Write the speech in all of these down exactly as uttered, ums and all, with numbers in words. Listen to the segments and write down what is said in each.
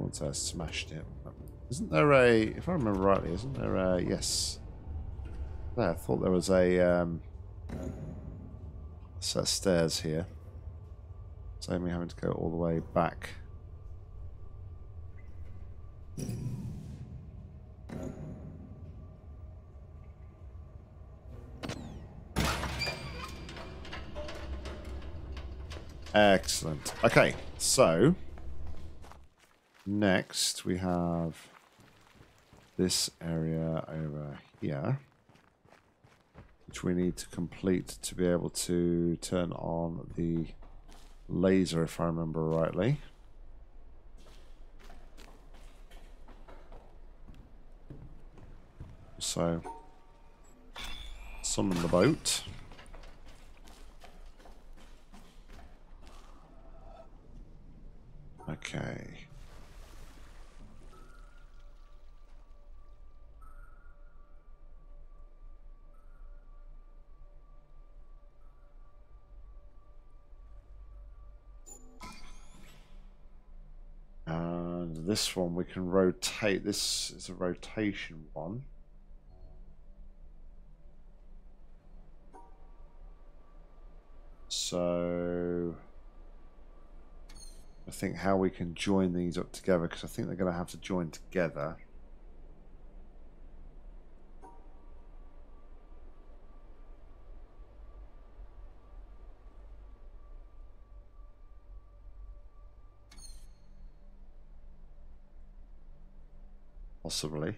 once I smashed it. Isn't there a, if I remember rightly, isn't there a, yes. I thought there was a um, set of stairs here. Save me having to go all the way back. Excellent. Okay, so next we have this area over here, which we need to complete to be able to turn on the laser, if I remember rightly. So, summon the boat. Okay. And this one we can rotate. This is a rotation one. So I think how we can join these up together, because I think they're going to have to join together. Possibly.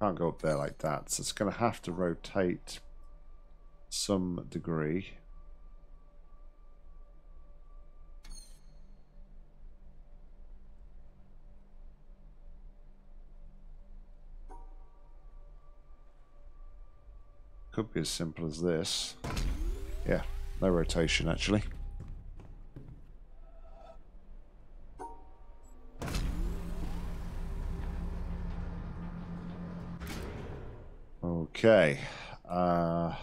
Can't go up there like that, so it's going to have to rotate some degree. Could be as simple as this. Yeah, no rotation actually. Okay, uh,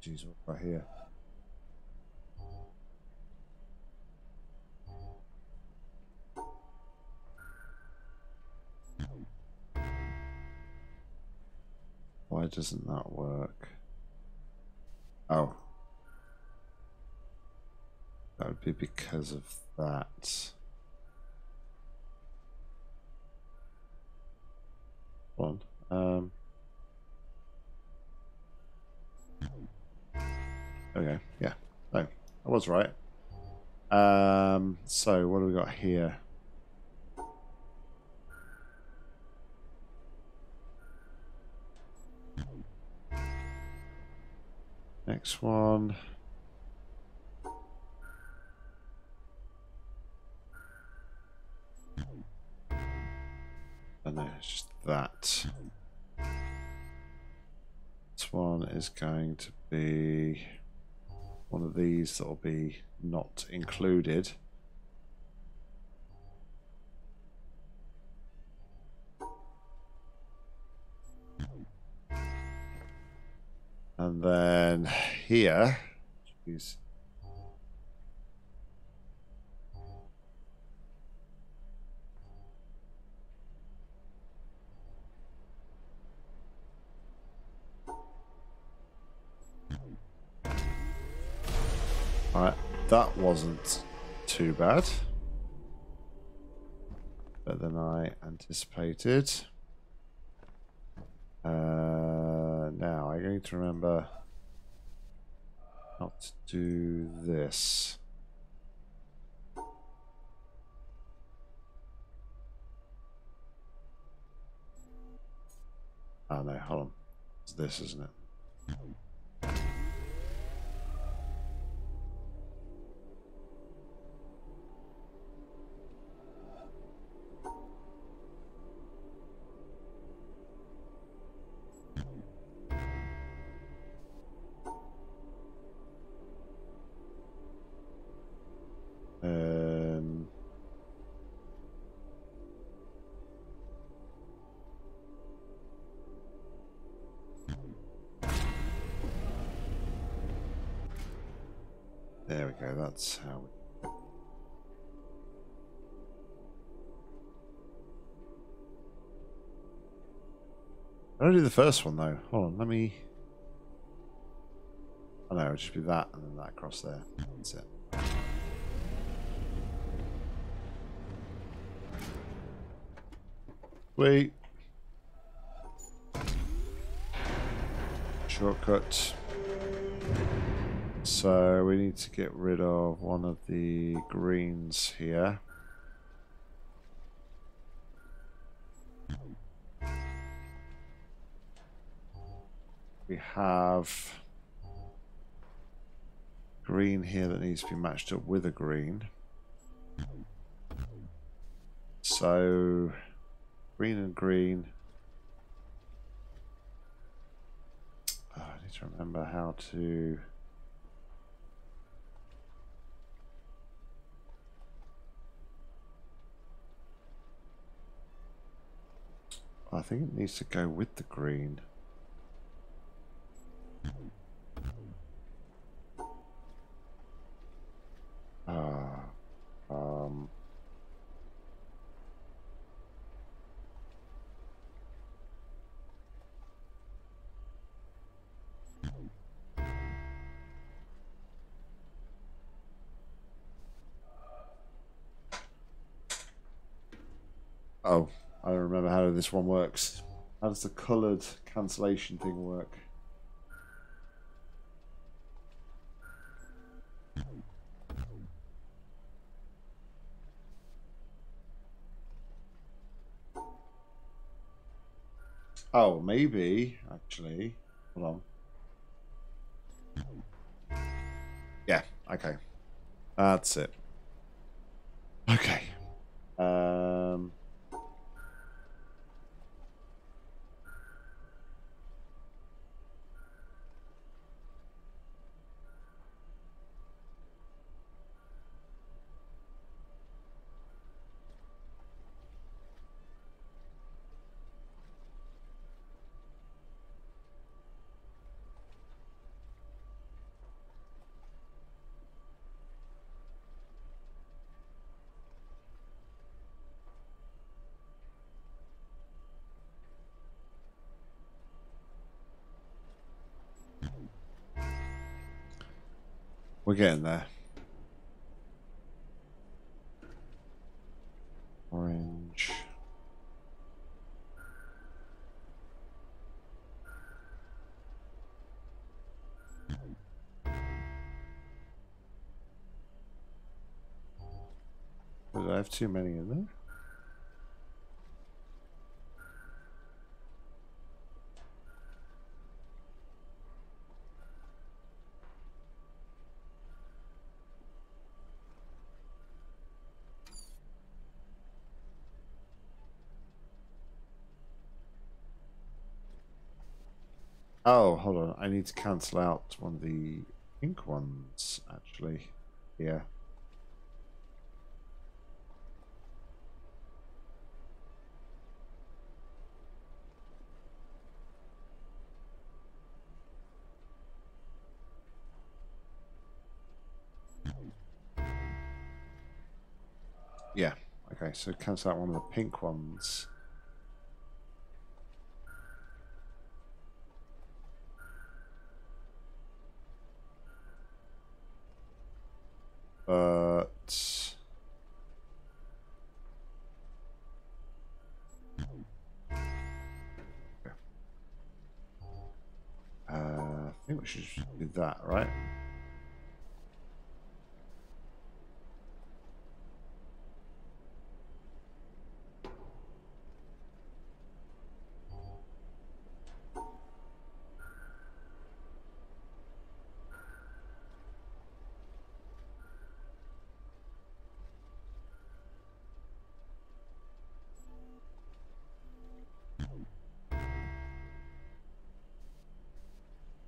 geez, what's right here? Why doesn't that work? Oh, that would be because of that. Hold on, um. Okay, yeah, no, I was right. Um, so what do we got here? Next one. And then it's just that. This one is going to be one of these that will be not included. And then here, geez. Alright, that wasn't too bad, better than I anticipated. Uh, now, I'm going to remember not to do this. Oh no, hold on. It's this, isn't it? How we I don't do the first one though. Hold on, let me. I know, it'll just be that and then that across there. That's it. Wait. Shortcut. So we need to get rid of one of the greens here. We have green here that needs to be matched up with a green. So green and green. Oh, I need to remember how to... I think it needs to go with the green. Ah, um. Oh, I don't remember how this one works. How does the coloured cancellation thing work? Oh, maybe, actually. Hold on. Yeah, okay. That's it. Okay. Um... We're getting there. Orange. Did I have too many in there? Oh, hold on. I need to cancel out one of the pink ones, actually. Yeah. Yeah. Okay, so cancel out one of the pink ones. But uh, I think we should just do that, right?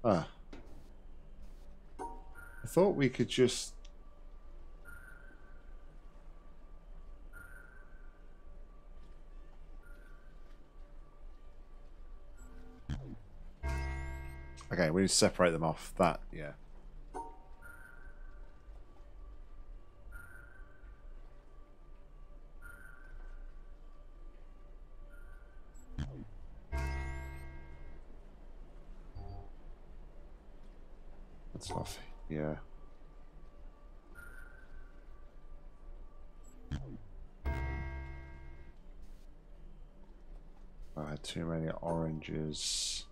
Ah. I thought we could just... Okay, we need to separate them off. That, yeah. That's nothing. Yeah. I had too many oranges.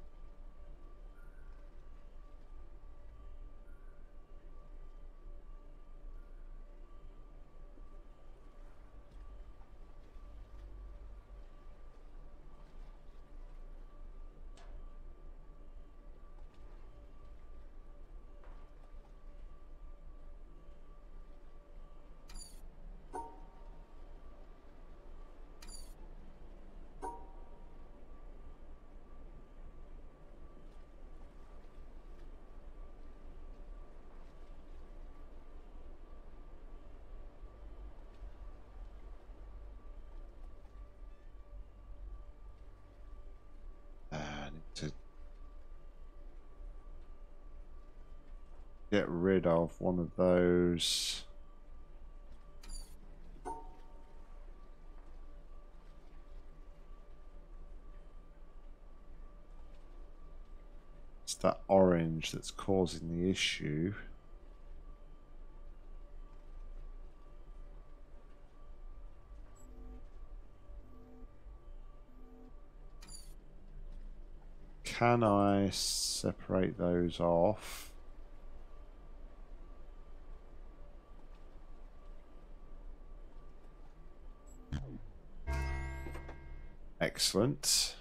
Get rid of one of those. It's that orange that's causing the issue. Can I separate those off? Excellent.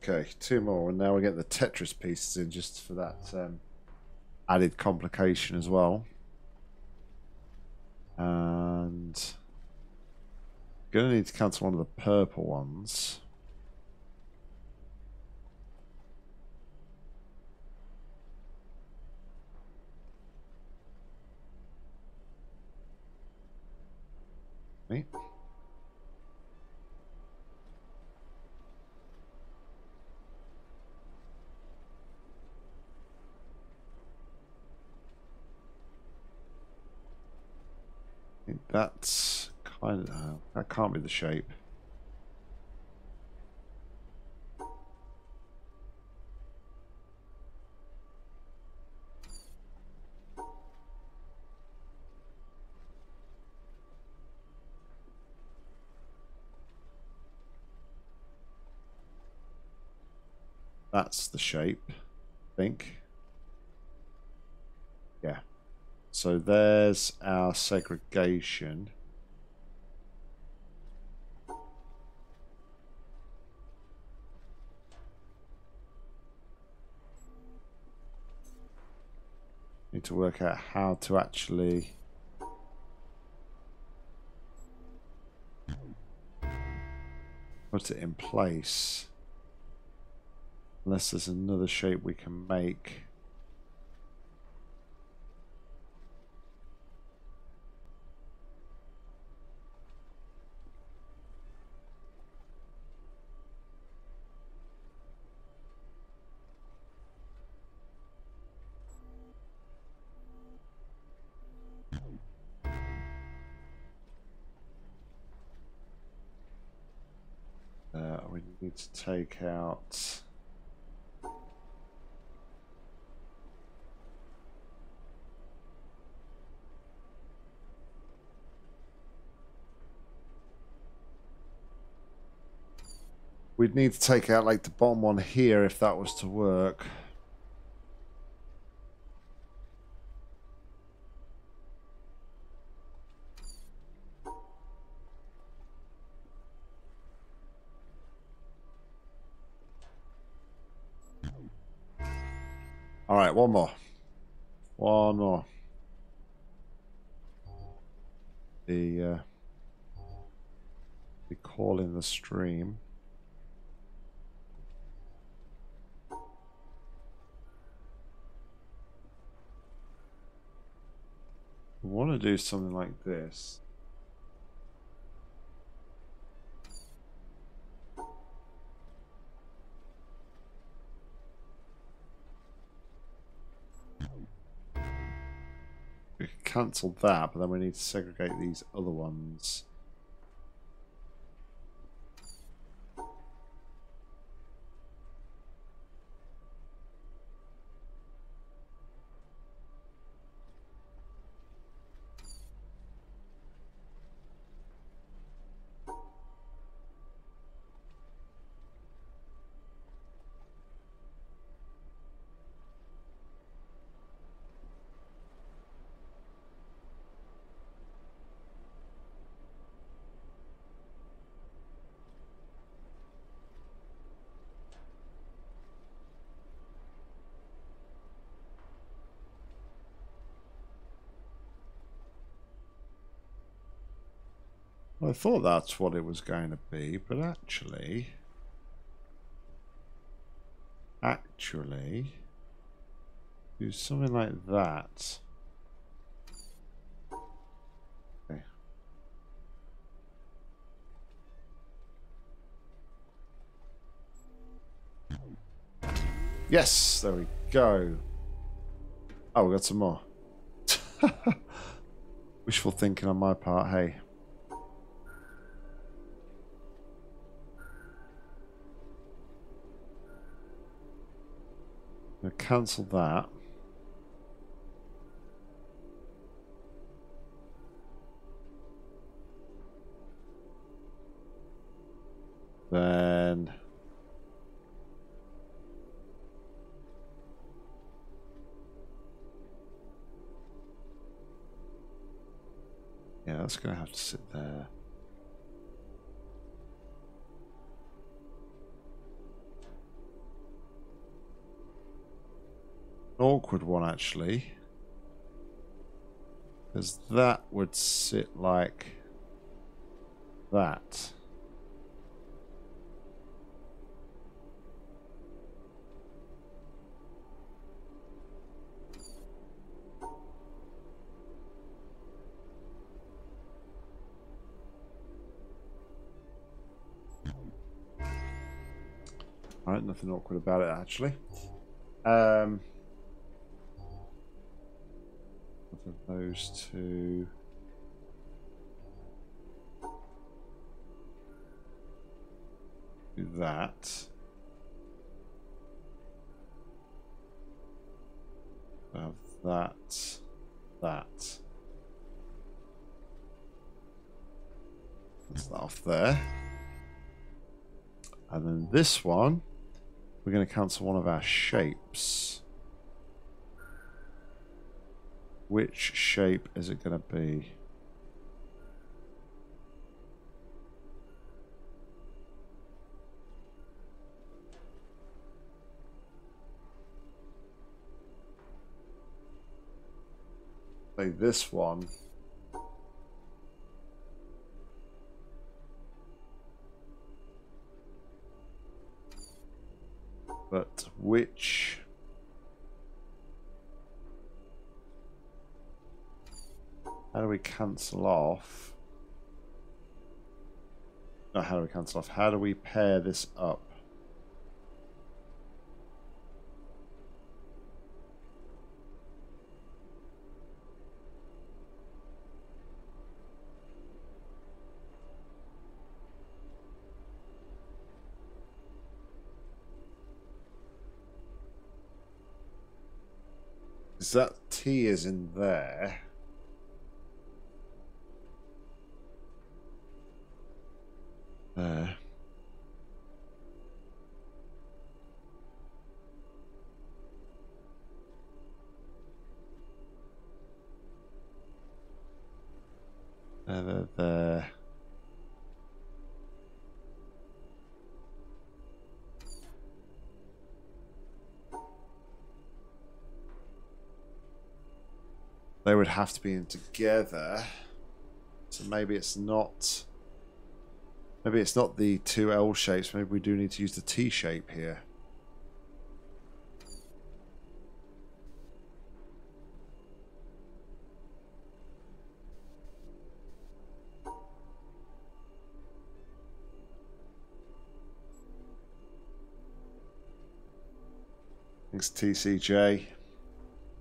Okay, two more, and now we get the Tetris pieces in just for that um, added complication as well. And gonna need to cancel one of the purple ones. Me. I think that's kind of uh, that can't be the shape. That's the shape, I think. Yeah. So there's our segregation. Need to work out how to actually put it in place. Unless there's another shape we can make. Uh, we need to take out... We'd need to take out like the bottom one here if that was to work. All right, one more. One more. The uh, the call in the stream. I want to do something like this. We can cancel that, but then we need to segregate these other ones. Well, I thought that's what it was going to be, but actually... Actually... do something like that. Okay. Yes! There we go. Oh, we got some more. Wishful thinking on my part, hey. I'm going to cancel that. Then... yeah, that's going to have to sit there. An awkward one, actually. Because that would sit like that. Right, nothing awkward about it actually. Um, those two. Do that. Have that. That. That's that off there. And then this one. We're going to cancel one of our shapes. Which shape is it going to be? Say this one. But which how do we cancel off no how do we cancel off how do we pair this up? That T is in there. There. There, there, there. They would have to be in together, so maybe it's not maybe it's not the two L shapes. Maybe we do need to use the T shape here. Thanks, T C J.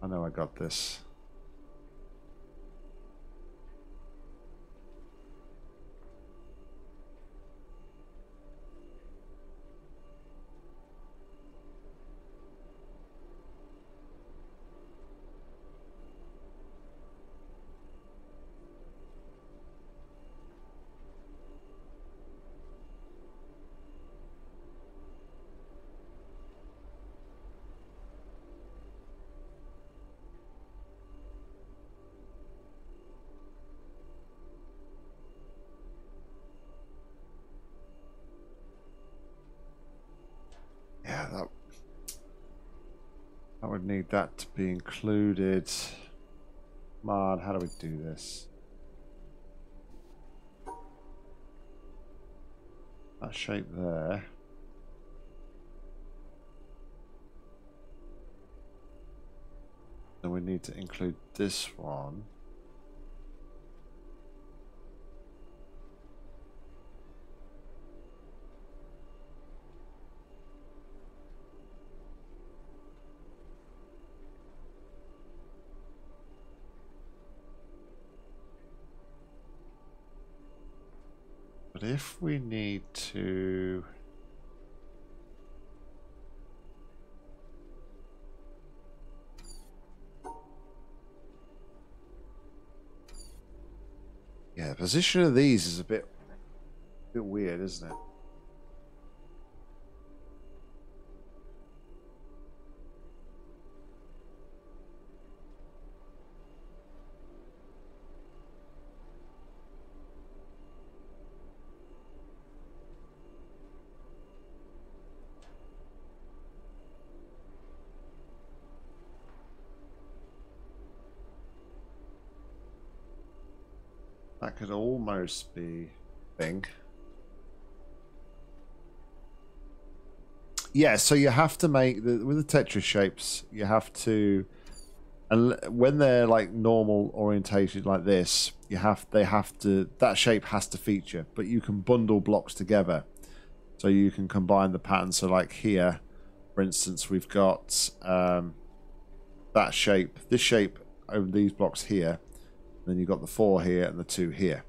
I know I got this. Need that to be included. Come on, how do we do this? that shape there. Then we need to include this one. But if we need to... Yeah, the position of these is a bit, a bit weird, isn't it? Could almost be thing. Yeah, so you have to make the, with the Tetris shapes, you have to, and when they're like normal orientated like this, you have they have to that shape has to feature, but you can bundle blocks together, so you can combine the patterns. So like here, for instance, we've got um, that shape, this shape over these blocks here. Then you've got the four here and the two here.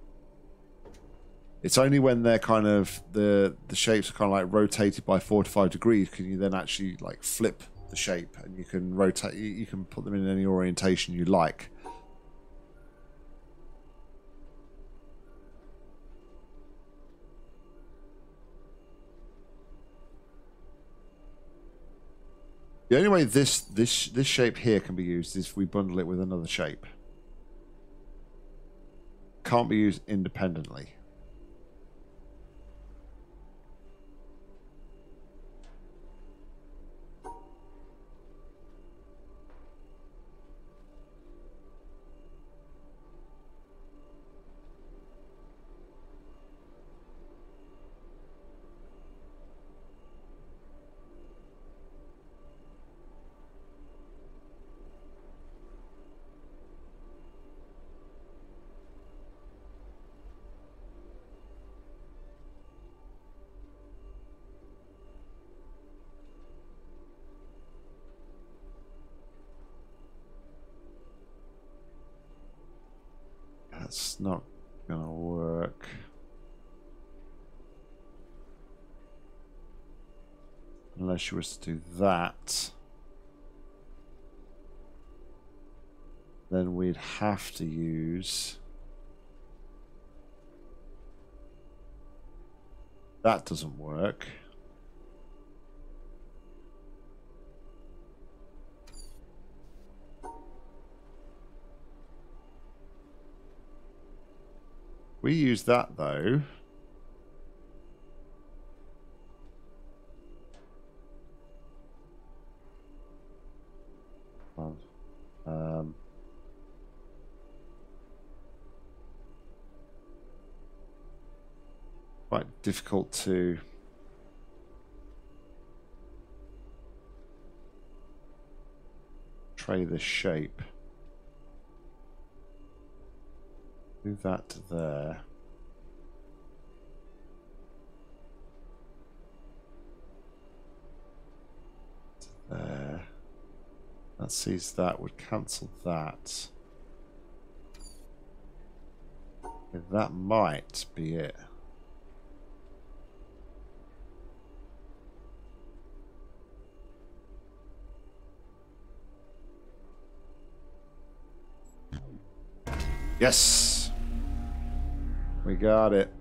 It's only when they're kind of the the shapes are kind of like rotated by four to five degrees can you then actually like flip the shape, and you can rotate. You can put them in any orientation you like. The only way this this this shape here can be used is if we bundle it with another shape. Can't be used independently. That's not gonna work. Unless you were to do that. Then we'd have to use... That doesn't work. We use that though. Um, quite difficult to. Try this shape. Move that to there. To there. That sees that. Would cancel that. Okay, that might be it. Yes! We got it.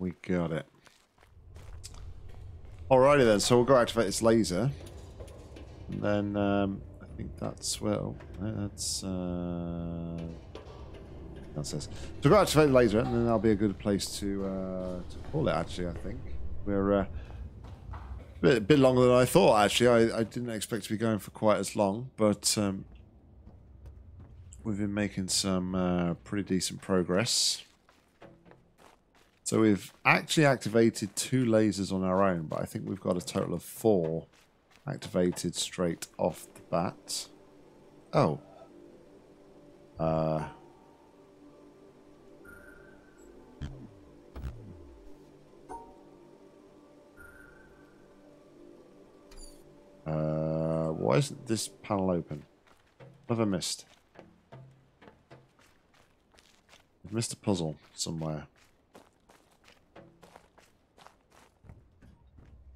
We got it. Alrighty then, so we'll go activate this laser. And then um, I think that's, well, that's... Uh... Says. So we'll go activate the laser, and then that'll be a good place to uh, to call it. Actually, I think we're uh, A bit, bit longer than I thought, actually. I, I didn't expect to be going for quite as long, but um, we've been making some uh, pretty decent progress. So we've actually activated two lasers on our own, but I think we've got a total of four activated straight off the bat. Oh. Uh... Uh, why isn't this panel open? What have I missed? I've missed a puzzle somewhere.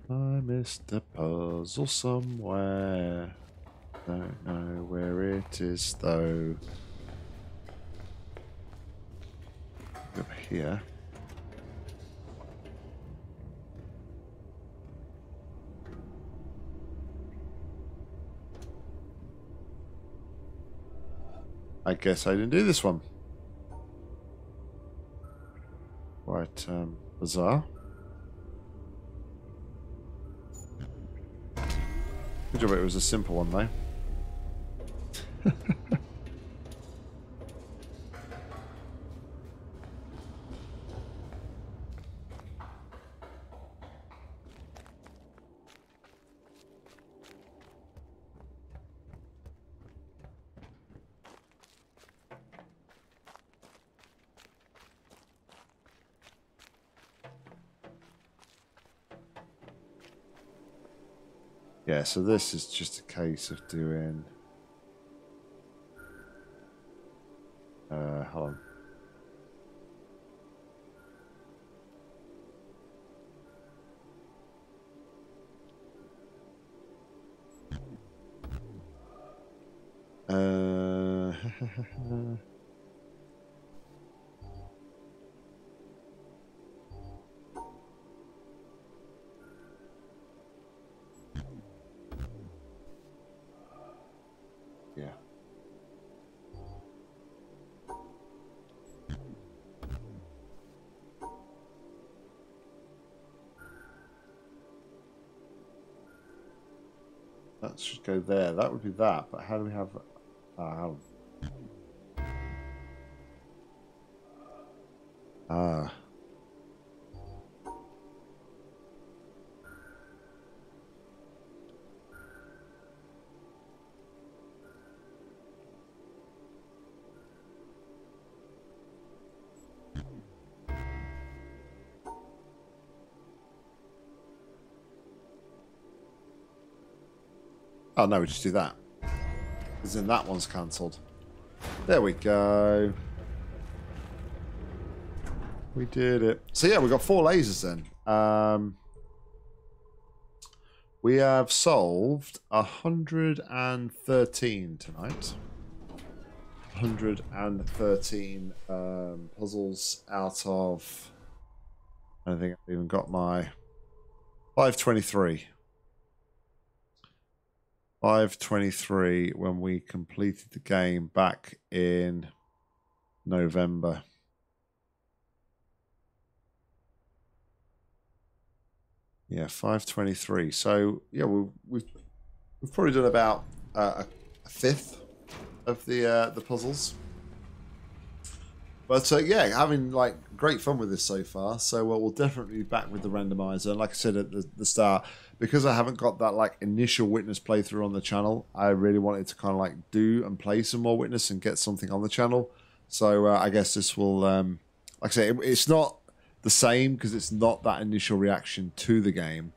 I missed a puzzle somewhere. Don't know where it is though. Look up here. I guess I didn't do this one. Quite um, bizarre. Good job it was a simple one though. Yeah, so this is just a case of doing... Uh, hold on. Uh, that should go there. That would be that, but how do we have... Um, ah. Oh no, we just do that. Because then that one's cancelled. There we go. We did it. So yeah, we got four lasers then. Um, we have solved one hundred thirteen tonight. one hundred thirteen um, puzzles out of... I don't think I've even got my... five twenty-three. five twenty-three when we completed the game back in November. Yeah, five twenty-three. So, yeah, we, we've, we've probably done about uh, a fifth of the, uh, the puzzles. But, uh, yeah, having, like, great fun with this so far. So, uh, we'll definitely be back with the randomizer. Like I said at the, the start, because I haven't got that, like, initial Witness playthrough on the channel, I really wanted to kind of, like, do and play some more Witness and get something on the channel. So, uh, I guess this will, um, like I say, it, it's not the same because it's not that initial reaction to the game.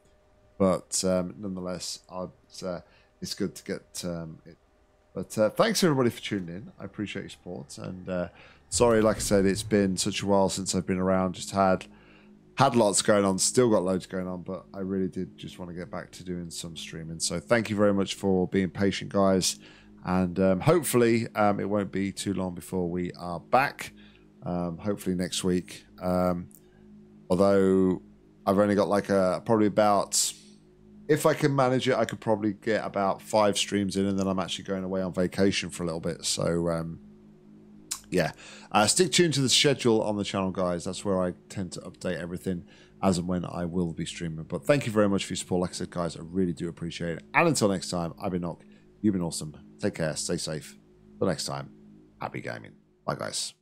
But, um, nonetheless, I'd, uh, it's good to get um, it. But, uh, thanks, everybody, for tuning in. I appreciate your support and... Uh, sorry, like I said, it's been such a while since I've been around. Just had had lots going on, still got loads going on, but I really did just want to get back to doing some streaming. So thank you very much for being patient, guys. And um, hopefully um, it won't be too long before we are back. Um, hopefully next week. Um, although I've only got like a, probably about, if I can manage it, I could probably get about five streams in and then I'm actually going away on vacation for a little bit. So... Um, Yeah, uh, stick tuned to the schedule on the channel, guys. That's where I tend to update everything. as and when I will be streaming. But thank you very much for your support. Like I said, guys, I really do appreciate it. And until next time, I've been Nock. You've been awesome. Take care. Stay safe. Till next time, happy gaming. Bye, guys.